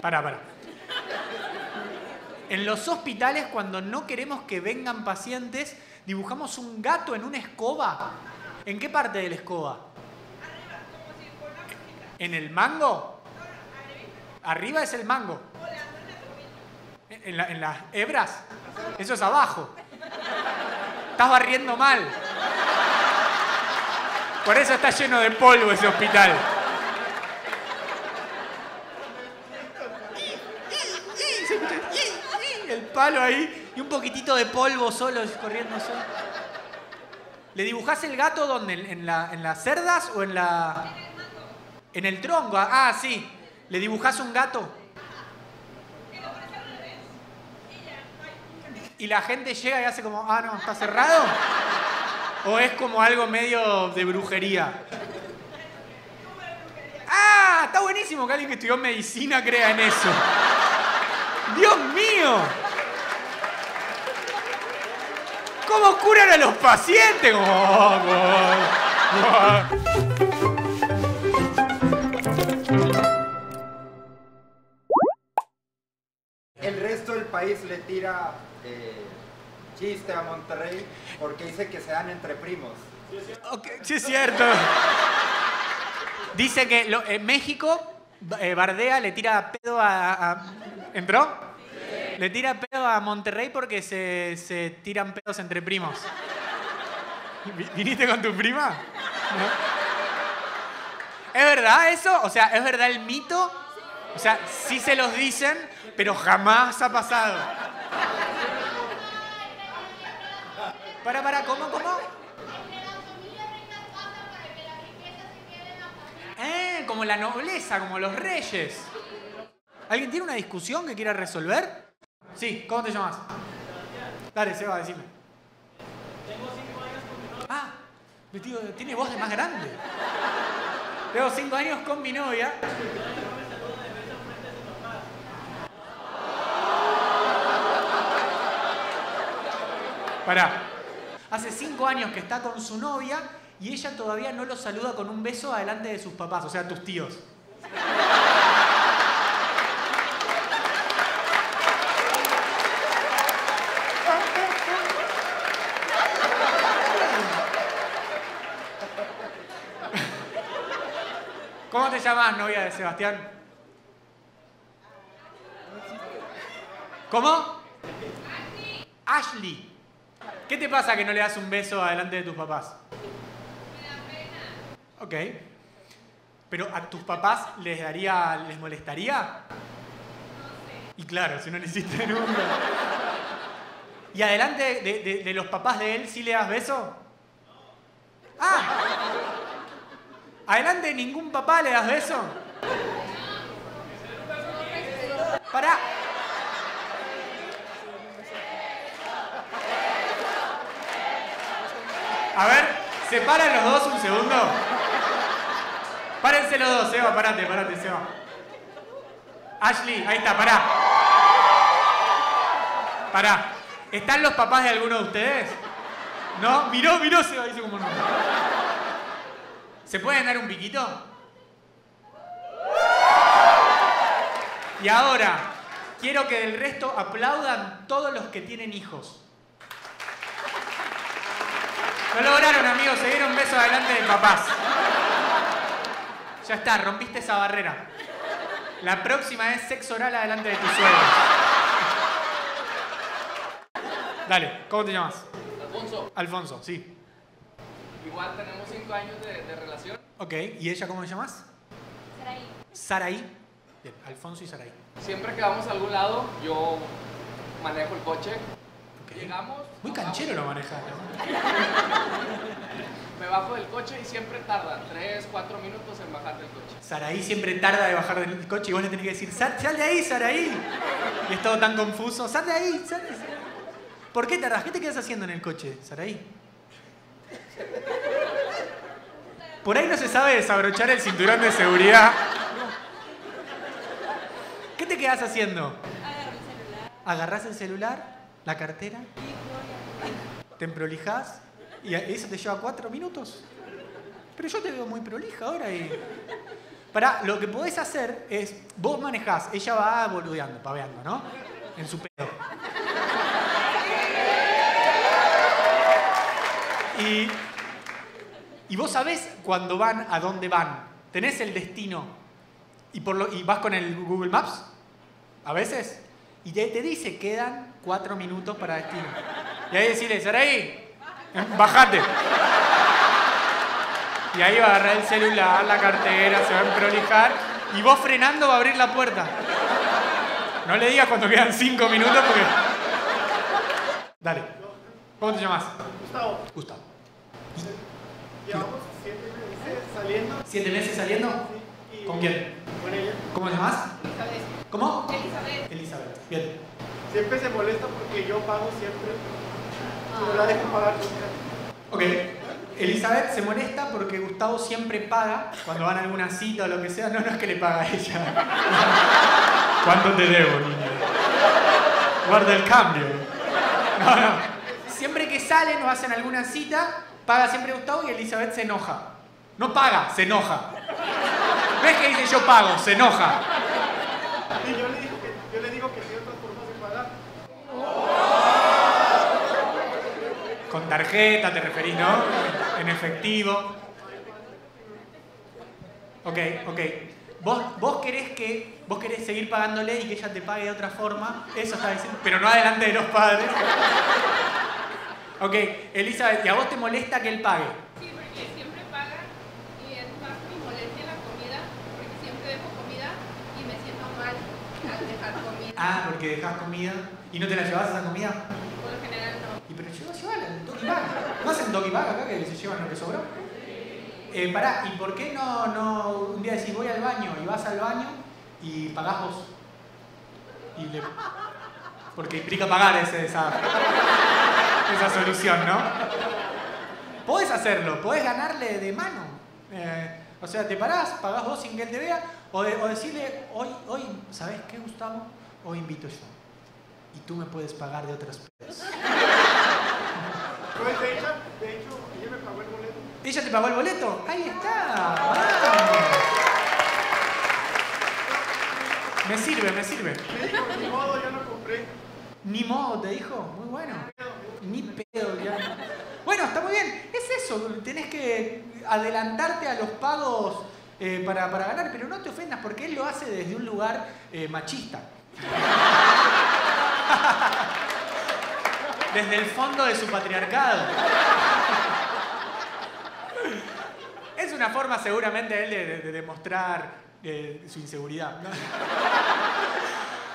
Pará. En los hospitales, cuando no queremos que vengan pacientes, dibujamos un gato en una escoba. ¿En qué parte de la escoba? Arriba, como si fuera una mosquita. ¿En el mango? No, arriba. Arriba es el mango. ¿En las hebras? Eso es abajo. Estás barriendo mal. Por eso está lleno de polvo ese hospital. El palo ahí y un poquitito de polvo solo corriendo solo. ¿Le dibujás el gato dónde? ¿En las cerdas o en la...? En el tronco. Ah, sí. ¿Le dibujás un gato? Y la gente llega y hace como, ah, no, ¿está cerrado? ¿O es como algo medio de brujería? ¡Ah! Está buenísimo que alguien que estudió medicina crea en eso. ¡Dios mío! ¿Cómo curan a los pacientes? El resto del país le tira... chiste a Monterrey porque dice que se dan entre primos. Okay, sí, es cierto. Dice que México bardea, le tira pedo a... ¿Entró? Sí. Le tira pedo a Monterrey porque se tiran pedos entre primos. ¿Viniste con tu prima? ¿No? ¿Es verdad eso? O sea, ¿es verdad el mito? O sea, sí se los dicen, pero jamás ha pasado. Para, ¿cómo? Como la nobleza, como los reyes. ¿Alguien tiene una discusión que quiera resolver? Sí, ¿cómo te llamas? Dale, Seba, decime. Tengo 5 años con mi novia. Ah, mi tío tiene voz de más grande. Tengo 5 años con mi novia. Pará. Hace 5 años que está con su novia y ella todavía no lo saluda con un beso adelante de sus papás, o sea, tus tíos. ¿Cómo te llamas, novia de Sebastián? ¿Cómo? Ashley. ¿Qué te pasa que no le das un beso adelante de tus papás? Me da pena. Ok. ¿Pero a tus papás les molestaría? No sé. Y claro, si no le hiciste nunca. ¿Y adelante de los papás de él sí le das beso? No. ¡Ah! ¿Adelante de ningún papá le das beso? No. Pará. A ver, ¿se paran los dos un segundo? Párense los dos, Seba, parate, Seba. Ashley, ahí está, pará. ¿Están los papás de alguno de ustedes? ¿No? Miró, Seba, dice como no. ¿Se pueden dar un piquito? Y ahora, quiero que del resto aplaudan todos los que tienen hijos. Lo lograron, amigos, se dieron un beso adelante de papás. Ya está, rompiste esa barrera. La próxima es sexo oral adelante de tus suegros. Dale, ¿cómo te llamas? Alfonso. Alfonso, sí. Igual tenemos 5 años de relación. Ok, ¿y ella cómo te llamas? Saraí. Saraí. Bien, Alfonso y Saraí. Siempre que vamos a algún lado, yo manejo el coche. Okay. Llegamos... Muy canchero lo manejas, ¿no? Me bajo del coche y siempre tarda 3, 4 minutos en bajar del coche. Saraí siempre tarda de bajar del coche y vos le tenés que decir, ¡sal de ahí, Saraí! Y es todo tan confuso, ¡sal de ahí! ¡Sal de ahí! ¿Por qué tardás? ¿Qué te quedas haciendo en el coche, Saraí? Por ahí no se sabe desabrochar el cinturón de seguridad. ¿Qué te quedas haciendo? Agarro el celular. ¿Agarrás el celular? ¿La cartera? ¿Te emprolijás? ¿Y eso te lleva 4 minutos? Pero yo te veo muy prolija ahora y... Para, lo que podés hacer es, vos manejás, ella va boludeando, paveando, ¿no? En su pedo. Y vos sabés cuándo van, a dónde van. Tenés el destino. Y vas con el Google Maps, a veces, y te dice, quedan 4 minutos para destino. Y ahí decirle, Saraí, bajate. Y ahí va a agarrar el celular, la cartera, se va a emprolijar y vos frenando va a abrir la puerta. No le digas cuando quedan 5 minutos porque... Dale. ¿Cómo te llamas? Gustavo. Gustavo. Llevamos 7 meses saliendo. ¿7 meses saliendo? Sí. ¿Con quién? Con ella. ¿Cómo te llamas? Elizabeth. ¿Cómo? Elizabeth. Elizabeth. Bien. Siempre se molesta porque yo pago siempre. No la dejo pagar nunca. Ok. Elizabeth se molesta porque Gustavo siempre paga cuando van a alguna cita o lo que sea. No, no es que le paga a ella. ¿Cuánto te debo, niño? Guarda el cambio. No, no. Siempre que salen o hacen alguna cita, paga siempre Gustavo y Elizabeth se enoja. No paga, se enoja. No es que dice yo pago, se enoja. Y yo le digo que si otras formas de pagar. Con tarjeta te referís, ¿no? En efectivo. Ok, ok. Vos querés seguir pagándole y que ella te pague de otra forma. Eso está diciendo. Pero no adelante de los padres. Ok, Elizabeth, ¿y a vos te molesta que él pague? Sí, porque siempre paga y es más mi molestia la comida, porque siempre dejo comida y me siento mal al dejar comida. Ah, porque dejas comida. ¿Y no te la llevas esa comida? Por lo general no. ¿Y pero llévala, un doggy bag? ¿No hacen doggy bag acá que se llevan lo que sobró? Pará, ¿y por qué no un día decís voy al baño y vas al baño y pagás vos? Porque implica pagar esa solución, ¿no? Podés hacerlo, podés ganarle de mano. O sea, te parás, pagás vos sin que él te vea, o decirle, hoy, ¿sabés qué, Gustavo? Hoy invito yo. Y tú me puedes pagar de otras cosas. Pues de hecho, ella me pagó el boleto. ¿Ella te pagó el boleto? ¡Ahí está! ¡Wow! Me sirve. Me dijo, ni modo, yo no compré. Ni modo, te dijo. Muy bueno. Ni pedo, ya. Bueno, está muy bien. Es eso, tenés que adelantarte a los pagos para ganar, pero no te ofendas porque él lo hace desde un lugar machista. Desde el fondo de su patriarcado. Es una forma seguramente él de demostrar su inseguridad, ¿no?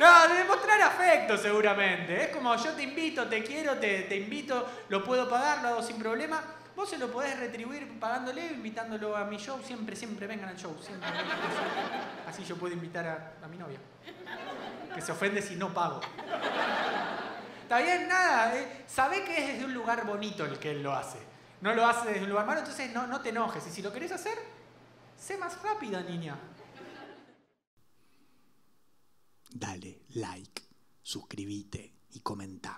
No, de demostrar afecto seguramente. Es como yo te invito, te quiero, te invito, lo puedo pagar, lo hago sin problema. Vos se lo podés retribuir pagándole, invitándolo a mi show. Siempre vengan al show. Siempre vengan al show. Así yo puedo invitar a mi novia. Que se ofende si no pago. Está bien, nada. Sabé que es desde un lugar bonito el que él lo hace. No lo hace desde un lugar malo, entonces no te enojes. Y si lo querés hacer, sé más rápida, niña. Dale like, suscribite y comenta.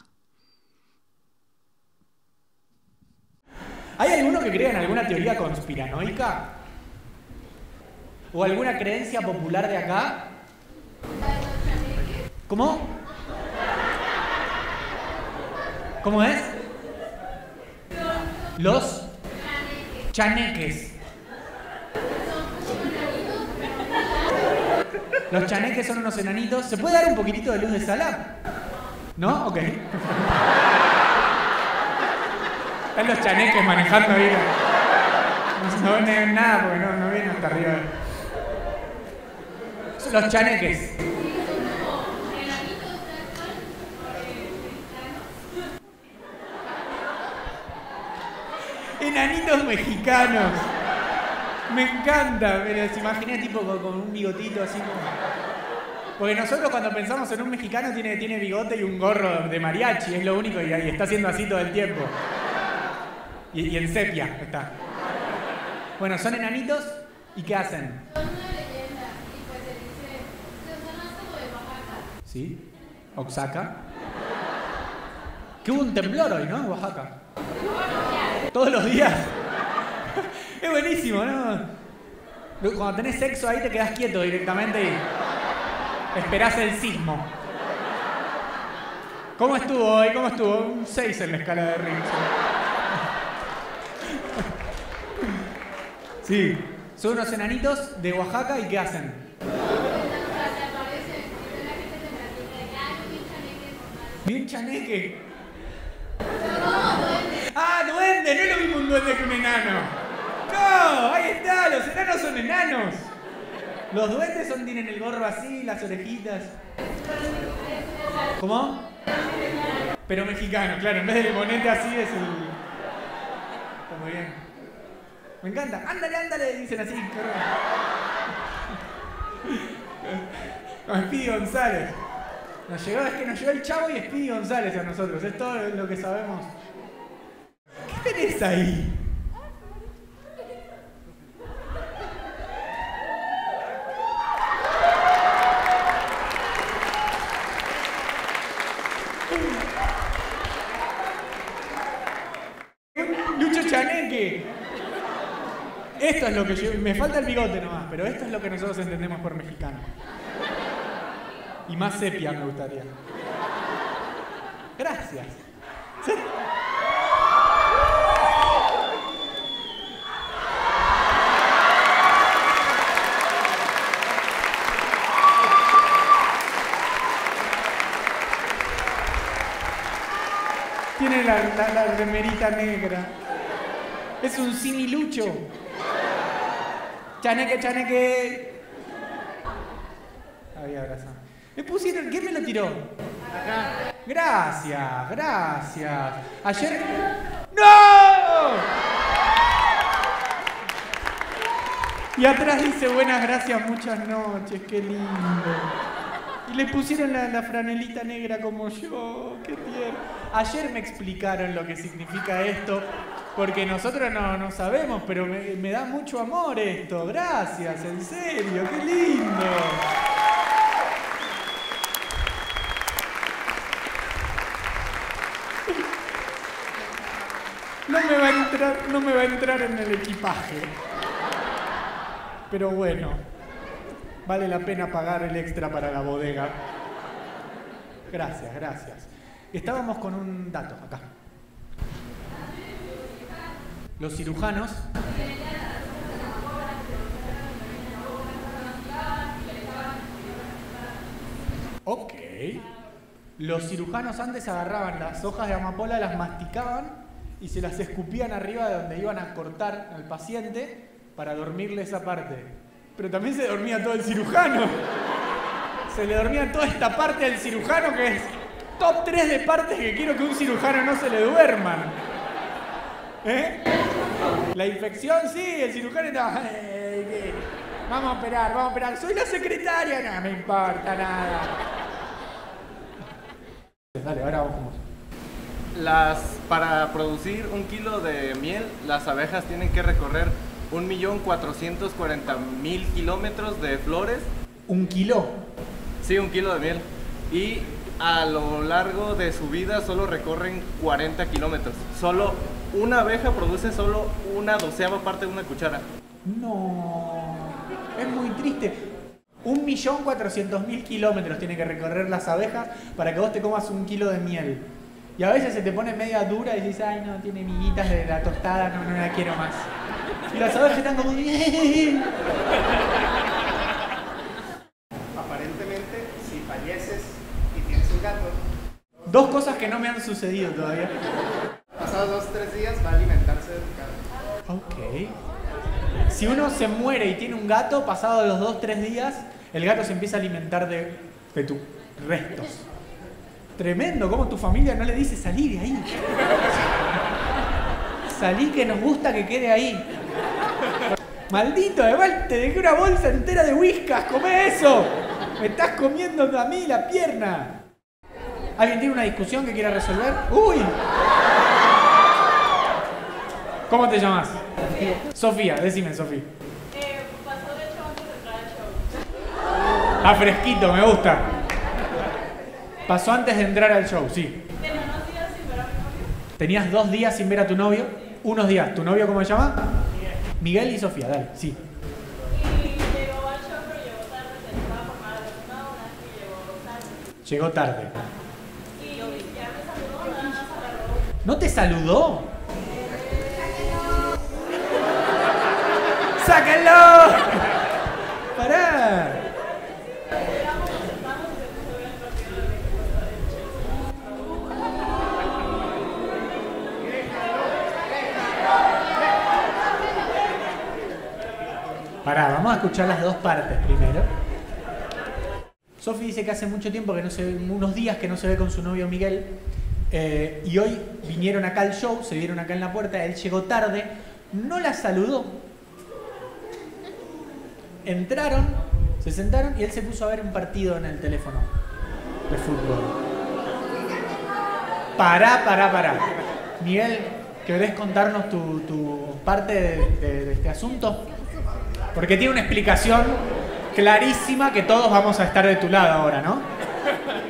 ¿Hay alguno que crea en alguna teoría conspiranoica? ¿O alguna creencia popular de acá? ¿Cómo? ¿Cómo es? Los chaneques. Los chaneques son unos enanitos. ¿Se puede dar un poquitito de luz de sala? ¿No? Ok. Están los chaneques manejando bien. No ven nada porque no vienen hasta arriba. Son los chaneques. Enanitos mexicanos. Me encanta. Pero se imaginé tipo con un bigotito así como... Porque nosotros cuando pensamos en un mexicano tiene bigote y un gorro de mariachi. Es lo único y está haciendo así todo el tiempo. Y en sepia está. Bueno, son enanitos y ¿qué hacen? Son una leyenda y pues se dice... Son más como de Oaxaca. ¿Sí? Oaxaca. Que hubo un temblor hoy, ¿no? En Oaxaca. Todos los días. Es buenísimo, ¿no? Cuando tenés sexo ahí te quedás quieto directamente y esperás el sismo. ¿Cómo estuvo hoy? ¿Cómo estuvo? Un 6 en la escala de Rinson. Sí. Son unos enanitos de Oaxaca, ¿y qué hacen? Bien chaneque. ¡Ah, duende! No es lo mismo un duende que un enano. ¡No! ¡Ahí está! ¡Los enanos son enanos! Los duendes tienen el gorro así, las orejitas. ¿Cómo? Pero mexicano, claro. En vez del bonete así es el... Está muy bien. Me encanta. ¡Ándale, ándale! Dicen así. Con Spidi González. Es que nos llegó el Chavo y Spidi González a nosotros. Es todo lo que sabemos. ¿Qué tenés ahí? Esto es lo que yo... Me falta el bigote nomás, pero esto es lo que nosotros entendemos por mexicano. Y más sepia me gustaría. Gracias. ¿Sí? Tiene la remerita negra. Es un similucho. Chaneque, chaneque. Había abrazado. Me pusieron... ¿Quién me lo tiró? Acá. Gracias, gracias. Ayer... ¡No! Y atrás dice, buenas gracias, muchas noches. Qué lindo. Y le pusieron la franelita negra como yo. Qué tierno. Ayer me explicaron lo que significa esto. Porque nosotros no sabemos, pero me da mucho amor esto. Gracias, en serio, qué lindo. No me va a entrar en el equipaje. Pero bueno, vale la pena pagar el extra para la bodega. Gracias, gracias. Estábamos con un dato acá. Los cirujanos. Ok. Los cirujanos antes agarraban las hojas de amapola, las masticaban y se las escupían arriba de donde iban a cortar al paciente para dormirle esa parte. Pero también se dormía todo el cirujano. Se le dormía toda esta parte al cirujano, que es top 3 de partes que quiero que un cirujano no se le duerman. ¿Eh? La infección, sí, el cirujano está... Vamos a operar. Soy la secretaria. No me importa nada. Dale, ahora vamos. Para producir 1 kilo de miel, las abejas tienen que recorrer 1.440.000 kilómetros de flores. ¿Un kilo? Sí, 1 kilo de miel. Y a lo largo de su vida solo recorren 40 kilómetros. Una abeja produce solo 1/12 parte de una cuchara. No, es muy triste. 1.400.000 kilómetros tiene que recorrer las abejas para que vos te comas 1 kilo de miel. Y a veces se te pone media dura y decís, ay no, tiene miguitas de la tostada, no la quiero más. Y las abejas están como... Aparentemente, si falleces y tienes un gato... Dos cosas que no me han sucedido todavía. Pasados 2 o 3 días va a alimentarse de tu gato. Ok. Si uno se muere y tiene un gato, pasados los 2 o 3 días, el gato se empieza a alimentar de tus restos. Tremendo, cómo tu familia no le dice salí de ahí. Salí, que nos gusta que quede ahí. Maldito, además te dejé una bolsa entera de whiskas, comé eso. Me estás comiendo a mí la pierna. ¿Alguien tiene una discusión que quiera resolver? ¡Uy! ¿Cómo te llamas? Sofía, decime, Sofía. Pasó de show antes de entrar al show. Ah, fresquito, me gusta. Pasó antes de entrar al show, sí. Tenía 2 días sin ver a mi novio. Tenías 2 días sin ver a tu novio. Unos días. ¿Tu novio cómo se llama? Miguel. Miguel y Sofía, dale, sí. Llegó tarde. Y ya me saludó, nada más agarró. ¿No te saludó? ¡Sáquenlo! ¡Sáquenlo! ¡Pará! Pará, vamos a escuchar las dos partes primero. Sofía dice que hace mucho tiempo que no se ve, unos días que no se ve con su novio Miguel. Y hoy vinieron acá al show, se vieron acá en la puerta, él llegó tarde, no la saludó. Entraron, se sentaron y él se puso a ver un partido en el teléfono de fútbol. Pará. Miguel, ¿querés contarnos tu parte de este asunto? Porque tiene una explicación clarísima que todos vamos a estar de tu lado ahora, ¿no?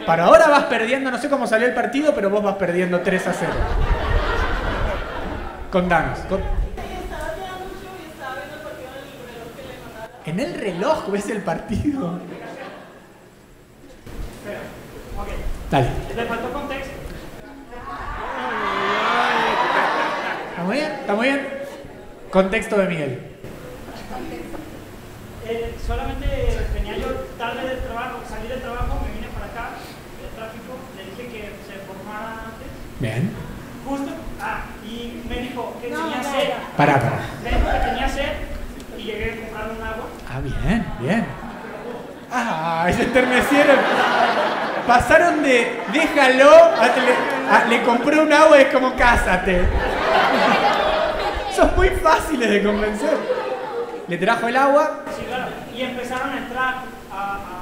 Para ahora vas perdiendo, no sé cómo salió el partido, pero vos vas perdiendo 3-0. Contanos. En el reloj ves el partido. Espera, ok. Dale. Le faltó contexto. ¿Está muy bien? ¿Está muy bien? Contexto de Miguel. Solamente venía yo tarde del trabajo, salí del trabajo, me vine para acá, el tráfico, le dije que se formara antes. Bien. Justo, y me dijo que tenía sed. Pará. Me dijo que tenía sed y llegué a comprar un agua. Bien. Se enternecieron. Pasaron de déjalo le compré un agua y es como cásate. Son muy fáciles de convencer. Le trajo el agua. Sí, claro. Y empezaron a entrar a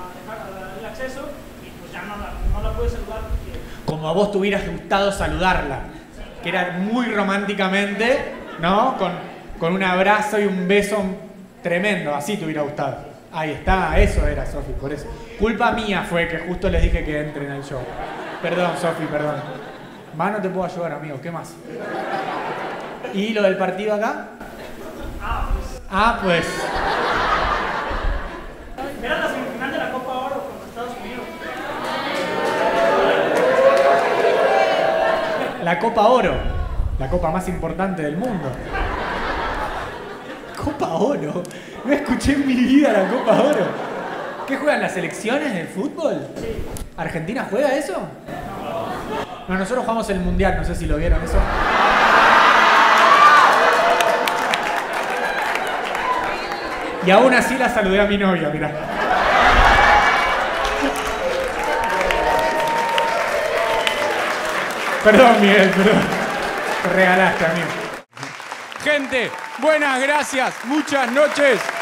el acceso y pues ya no la pude saludar. Porque... Como a vos te hubieras gustado saludarla. Sí, claro. Que era muy románticamente, ¿no? Con un abrazo y un beso tremendo. Así te hubiera gustado. Ahí está. Eso era, Sofi, por eso. Culpa mía fue que justo les dije que entren al show. Perdón, Sofi, perdón. Más no te puedo ayudar, amigo. ¿Qué más? ¿Y lo del partido acá? Pues. Era la semifinal de la Copa Oro contra Estados Unidos. La Copa Oro. La copa más importante del mundo. ¿Copa Oro? No escuché en mi vida la Copa Oro. ¿Qué juegan las selecciones del fútbol? Sí. ¿Argentina juega eso? No, nosotros jugamos el Mundial, no sé si lo vieron eso. Y aún así la saludé a mi novia, mirá. Perdón, Miguel, perdón. Te regalaste, amigo. Gente, buenas gracias, muchas noches.